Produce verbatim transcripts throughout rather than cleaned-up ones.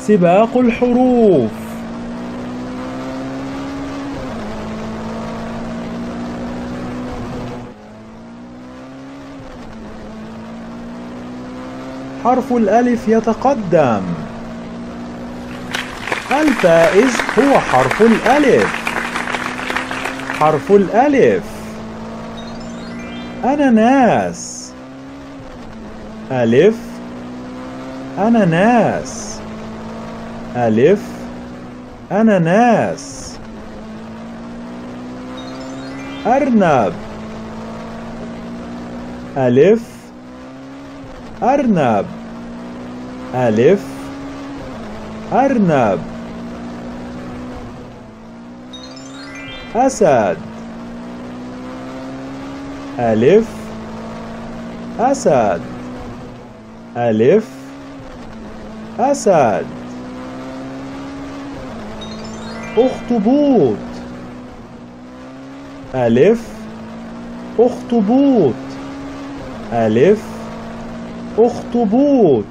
سباق الحروف. حرف الألف يتقدم. الفائز هو حرف الألف. حرف الألف: أناناس. ألف أناناس. ألف أناناس. أرنب. ألف أرنب. ألف أرنب. أسد. ألف أسد. ألف أسد. أخطبوط. ألف أخطبوط. ألف أخطبوط.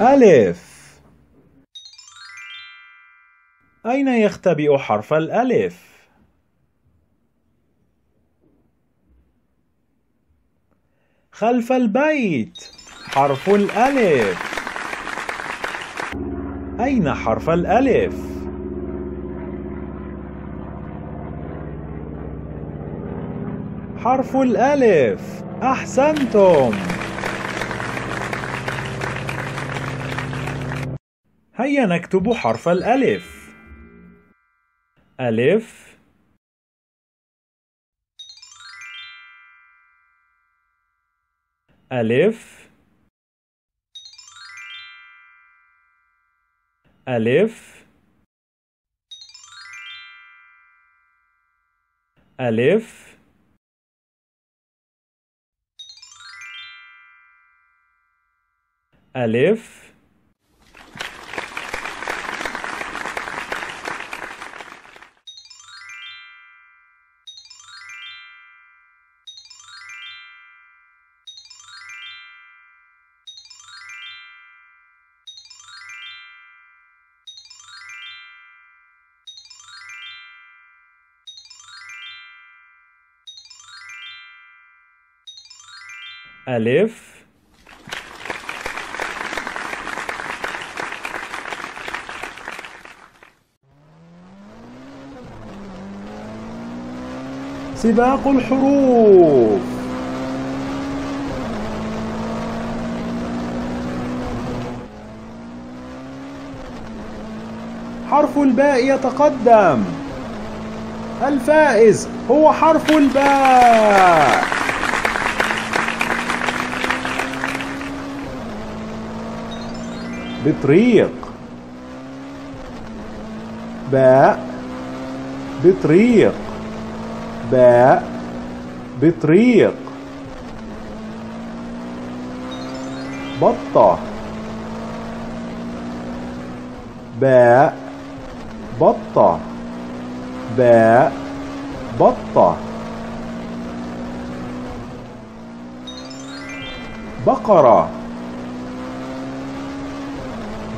ألف. أين يختبئ حرف الألف؟ خلف البيت. حرف الألف. أين حرف الألف؟ حرف الألف. أحسنتم. هيا نكتب حرف الألف. ألف ألف ألف ألف ألف. ألف سباق الحروف. حرف الباء يتقدم. الفائز هو حرف الباء. بطريق. باء بطريق. باء بطريق. بطة. باء بطة. باء بطة. بقرة.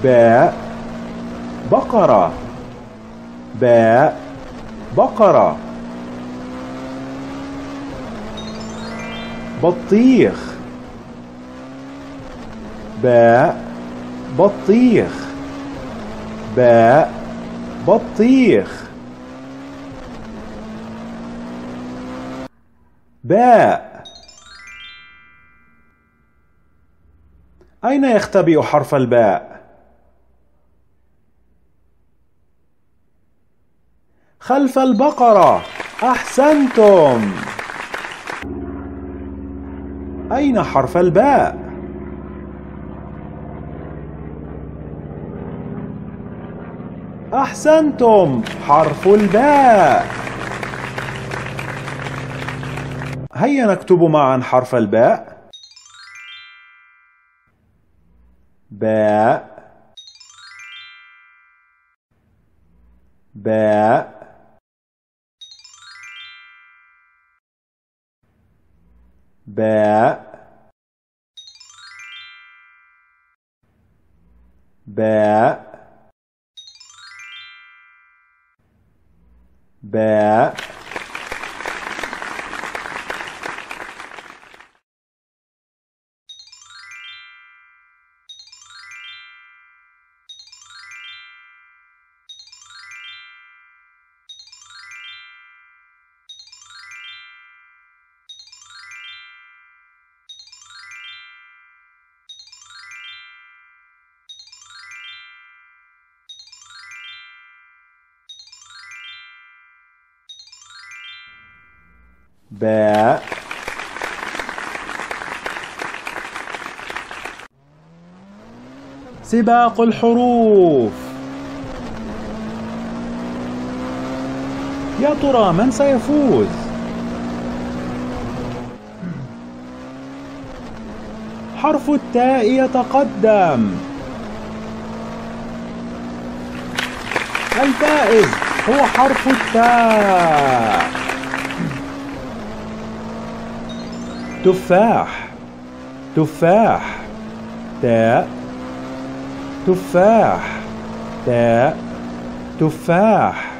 باء بقرة. باء بقرة. بطيخ. باء بطيخ. باء بطيخ. باء. أين يختبئ حرف الباء؟ خلف البقرة. أحسنتم. أين حرف الباء؟ أحسنتم. حرف الباء. هيا نكتب معا حرف الباء. باء باء باء باء باء باء سباق الحروف. يا ترى من سيفوز؟ حرف التاء يتقدم. الفائز هو حرف التاء. تفاح تفاح تاء تفاح تاء تفاح.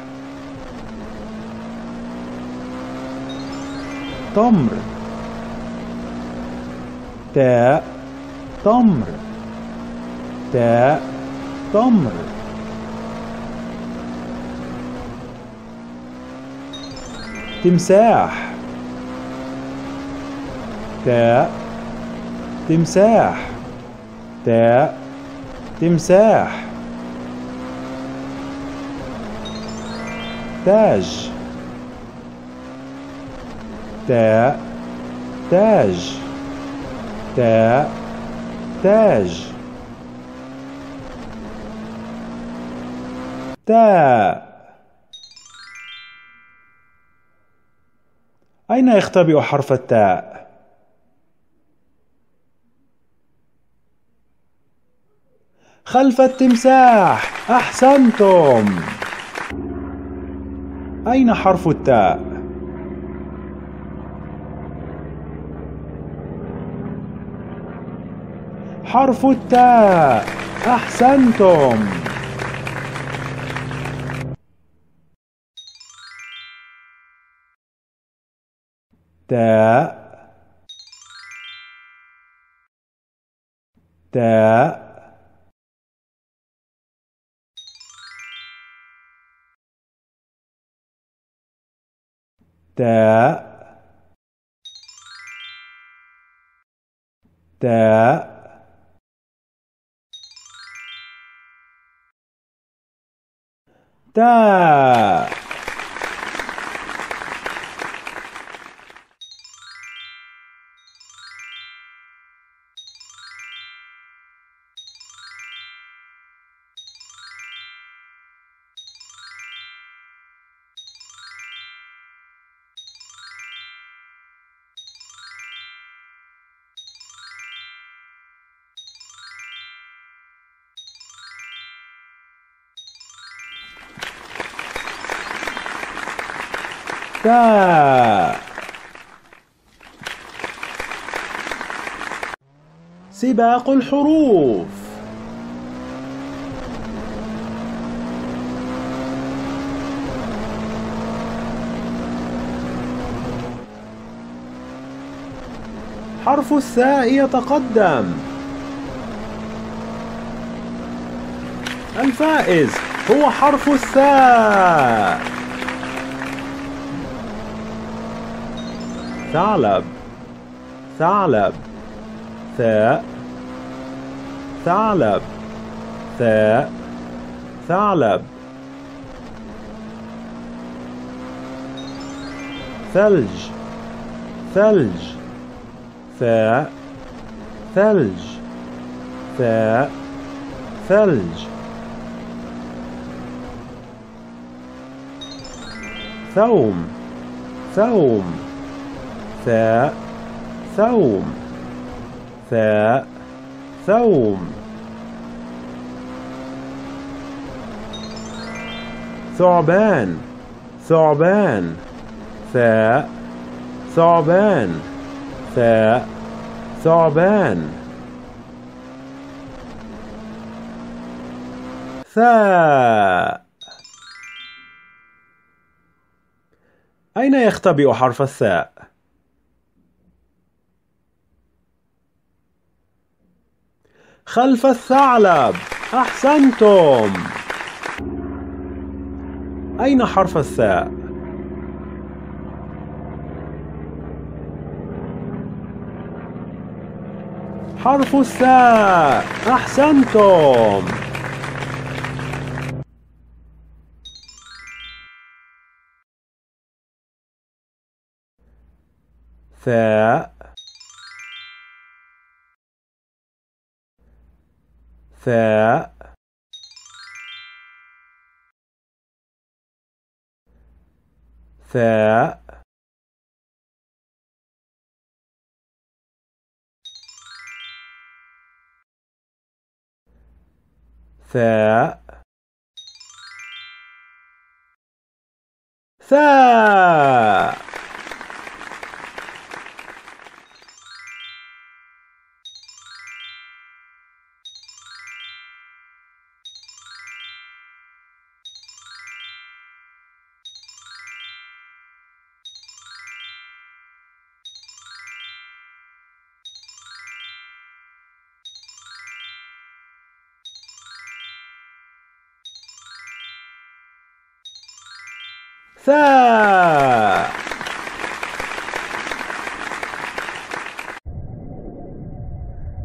تمر تاء تمر تاء تمر. تمساح تاء تمساح تاء تمساح. تاج تاء تاج تاء تاج. تاء أين يختبئ حرف التاء؟ خلف التمساح. أحسنتم. أين حرف التاء؟ حرف التاء. أحسنتم. تاء تاء تاء تاء. تاء تاء. سباق الحروف. حرف الثاء يتقدم. الفائز هو حرف الثاء. ثعلب ثعلب ثاء ثعلب ثاء ثعلب. ثلج ثلج ثاء ثلج ثاء ثلج. ثوم ثوم ثاء ثوم ثاء ثوم. ثعبان ثعبان ثاء ثعبان ثاء ثعبان. ثاء. أين يختبئ حرف الثاء؟ خلف الثعلب. أحسنتم. أين حرف الثاء؟ حرف الثاء. أحسنتم. ثاء ثاء ثاء. ثاء ثاء. ثاء.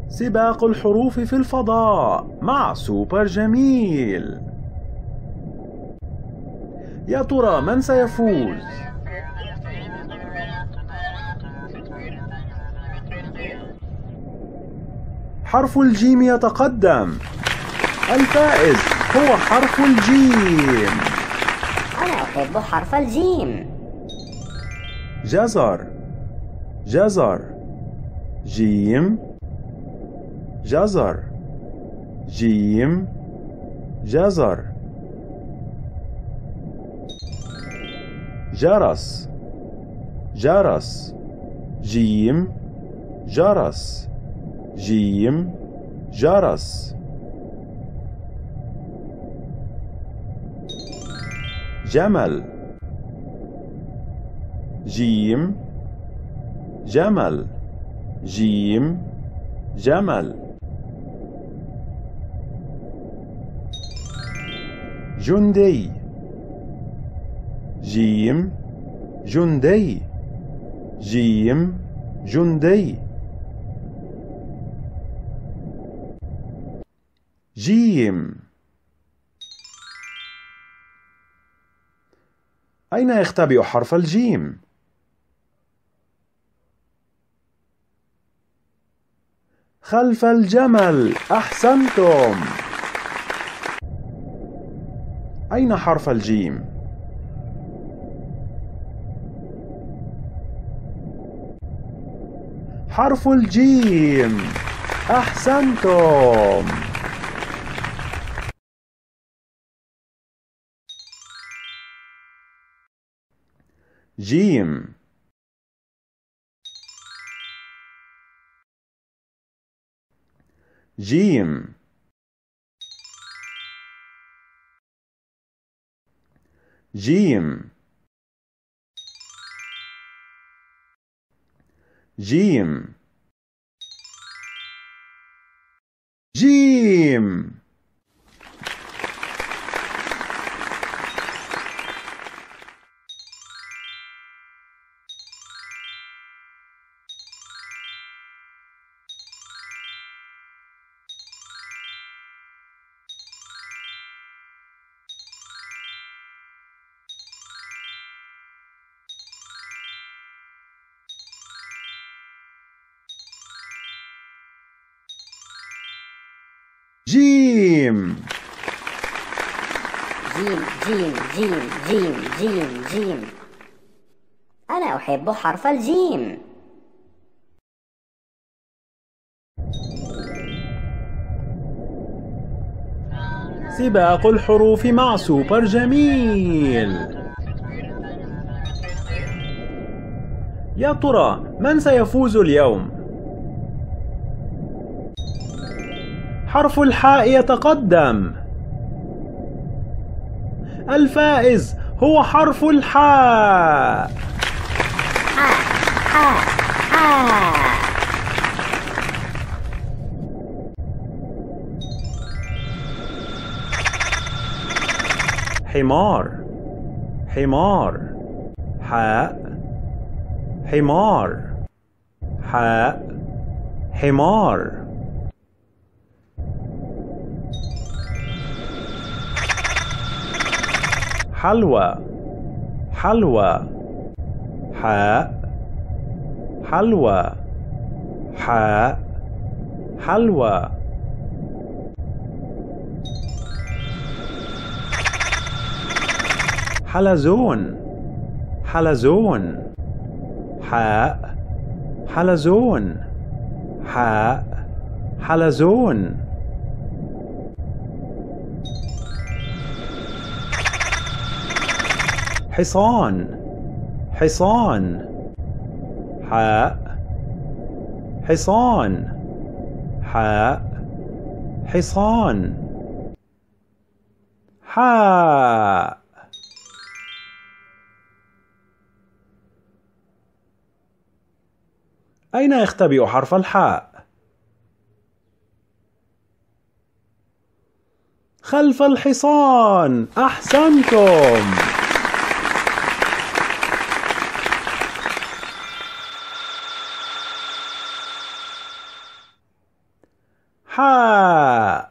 سباق الحروف في الفضاء مع سوبر جميل. يا ترى من سيفوز؟ حرف الجيم يتقدم. الفائز هو حرف الجيم. أحب حرف الجيم. جزر جزر جيم جزر جيم جزر. جرس جرس جيم جرس جيم جرس. جمل جيم جمل جيم جمل. جندي جيم جندي جيم جندي. جيم. أين يختبئ حرف الجيم؟ خلف الجمل. أحسنتم. أين حرف الجيم؟ حرف الجيم. أحسنتم. جيم جيم جيم جيم جيم. جيم جيم جيم جيم جيم جيم جيم. أنا أحب حرف الجيم. سباق الحروف مع سوبر جميل. يا ترى من سيفوز اليوم؟ حرف الحاء يتقدم. الفائز هو حرف الحاء. حمار حمار حاء حمار حاء حمار. حلوى حلوى حاء حلوى حاء حلوى. حلزون حلزون حاء حلزون حاء حلزون. حصان حصان حاء حصان حاء حصان. حاء أين يختبئ حرف الحاء؟ خلف الحصان. أحسنتم. حاء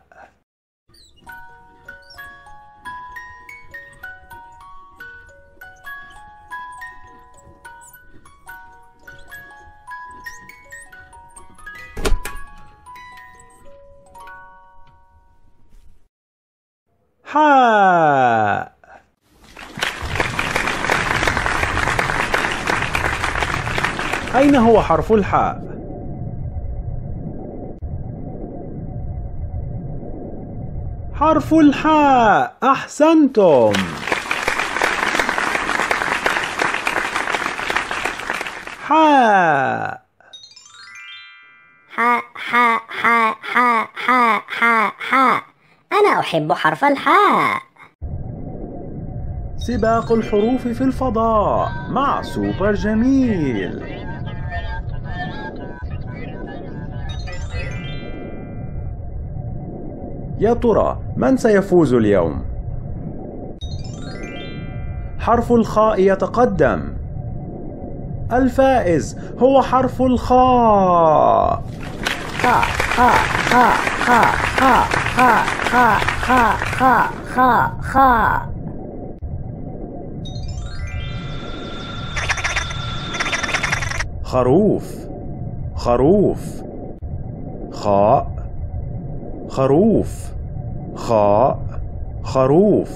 حاء. أين هو حرف الحاء؟ حرف الحاء. أحسنتم. حاء حاء حاء حاء حاء حاء حاء. أنا أحب حرف الحاء. سباق الحروف في الفضاء مع سوبر جميل. يا ترى من سيفوز اليوم؟ حرف الخاء يتقدم. الفائز هو حرف الخاء. خاء خاء خاء خاء خاء خاء خاء خاء خاء خاء خاء. خروف خروف خاء خروف خاء خروف.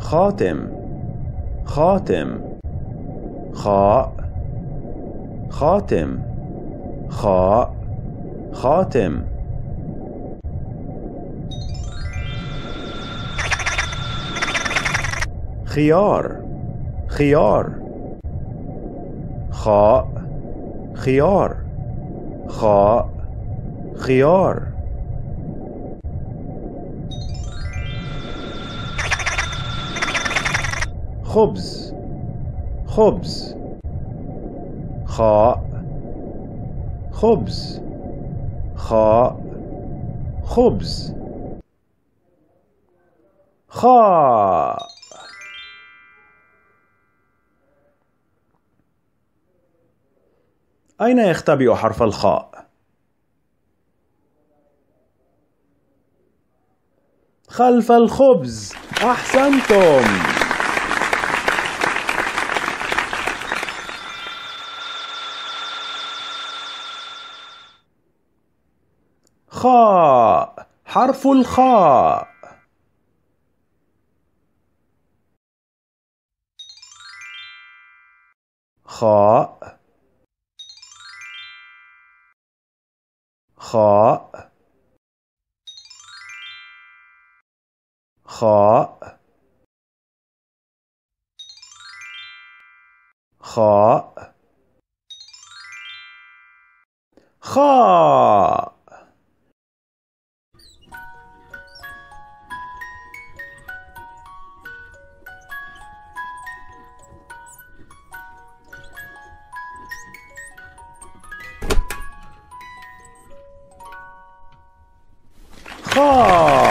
خاتم خاتم خاء خاتم خاء خاتم. خيار خيار خاء خيار خاء خيار. خبز خبز خاء خبز خاء خبز. خاء. أين يختبئ حرف الخاء؟ خلف الخبز. أحسنتم. خاء حرف الخاء. خاء خاء خاء خاء خاء. خاء.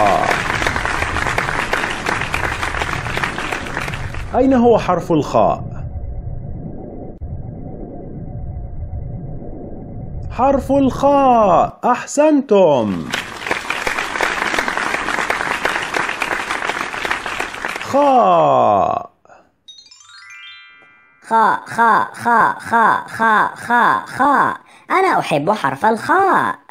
أين هو حرف الخاء؟ حرف الخاء، أحسنتم. خاء خاء خاء خاء خاء خاء خاء. أنا أحب حرف الخاء.